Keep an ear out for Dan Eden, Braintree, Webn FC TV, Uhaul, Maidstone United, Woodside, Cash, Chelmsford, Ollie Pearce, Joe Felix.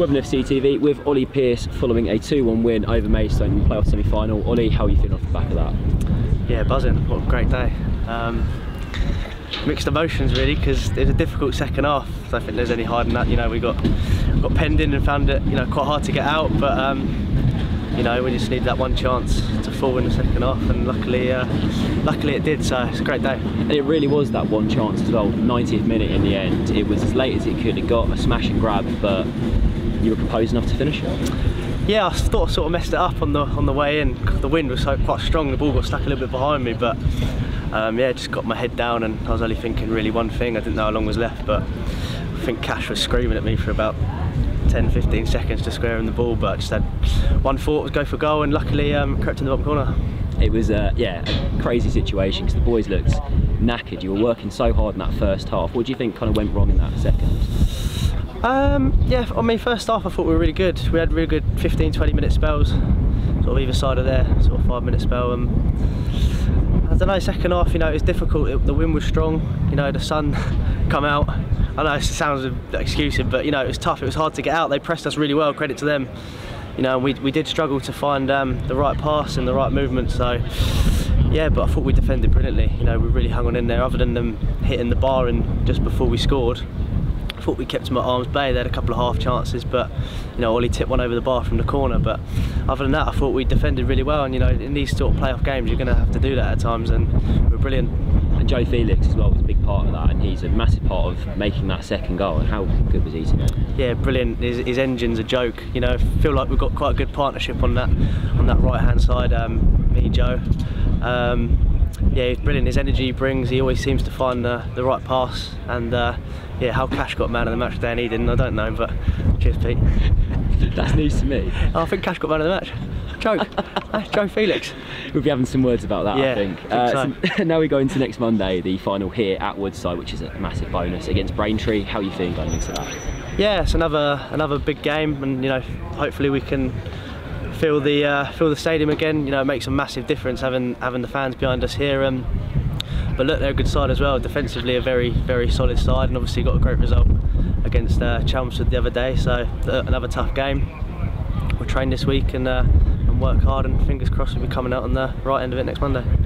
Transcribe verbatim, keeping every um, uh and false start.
Webn F C T V with Ollie Pearce following a two one win over Maidstone in the playoff semi-final. Ollie, how are you feeling off the back of that? Yeah, buzzing. What a great day. Um, mixed emotions really, because it's a difficult second half. I don't think there's any hiding that. You know, we got got penned in and found it, you know, quite hard to get out. But um, you know, we just need that one chance to fall in the second half, and luckily, uh, luckily it did. So it's a great day. And it really was that one chance as well. ninetieth minute in the end. It was as late as it could have got, a smash and grab, but you were composed enough to finish it? Yeah, I thought I sort of messed it up on the on the way in. The wind was so quite strong, the ball got stuck a little bit behind me, but um, yeah, just got my head down and I was only thinking really one thing. I didn't know how long was left, but I think Cash was screaming at me for about ten, fifteen seconds to square in the ball, but I just had one thought, was go for goal, and luckily um, crept in the bottom corner. It was uh, yeah, a crazy situation because the boys looked knackered. You were working so hard in that first half. What do you think kind of went wrong in that second? Um, yeah, I mean, first half I thought we were really good. We had really good fifteen, twenty minute spells, sort of either side of there, sort of five minute spell. And I don't know, second half, you know, it was difficult. It, the wind was strong, you know, the sun come out. I know it sounds excusive, but you know, it was tough. It was hard to get out. They pressed us really well, credit to them. You know, we, we did struggle to find um, the right pass and the right movement, so yeah, but I thought we defended brilliantly. You know, we really hung on in there, other than them hitting the bar and just before we scored. I thought we kept them at arm's bay. They had a couple of half chances, but you know, Ollie tipped one over the bar from the corner. But other than that, I thought we defended really well. And you know, in these sort of playoff games, you're going to have to do that at times, and we're brilliant. And Joe Felix as well was a big part of that, and he's a massive part of making that second goal. And how good was he today? Yeah, brilliant. His, his engine's a joke. You know, I feel like we've got quite a good partnership on that on that right hand side. Um, me, Joe. Um, Yeah, he's brilliant. His energy he brings, he always seems to find the, the right pass. And uh, yeah, how Cash got man of the match with Dan Eden, I don't know, but cheers, Pete. That's news to me. I think Cash got man of the match. Joke. That's Joe Felix. We'll be having some words about that, yeah, I think. Uh, think so. So now we go into next Monday, the final here at Woodside, which is a massive bonus against Braintree. How are you feeling going into that? Yeah, it's another another big game, and you know, hopefully we can Feel the uh, feel the stadium again. You know, it makes a massive difference having having the fans behind us here. Um, but look, they're a good side as well. Defensively, a very very solid side, and obviously got a great result against uh, Chelmsford the other day. So uh, another tough game. We'll train this week and uh, and work hard, and fingers crossed we'll be coming out on the right end of it next Monday.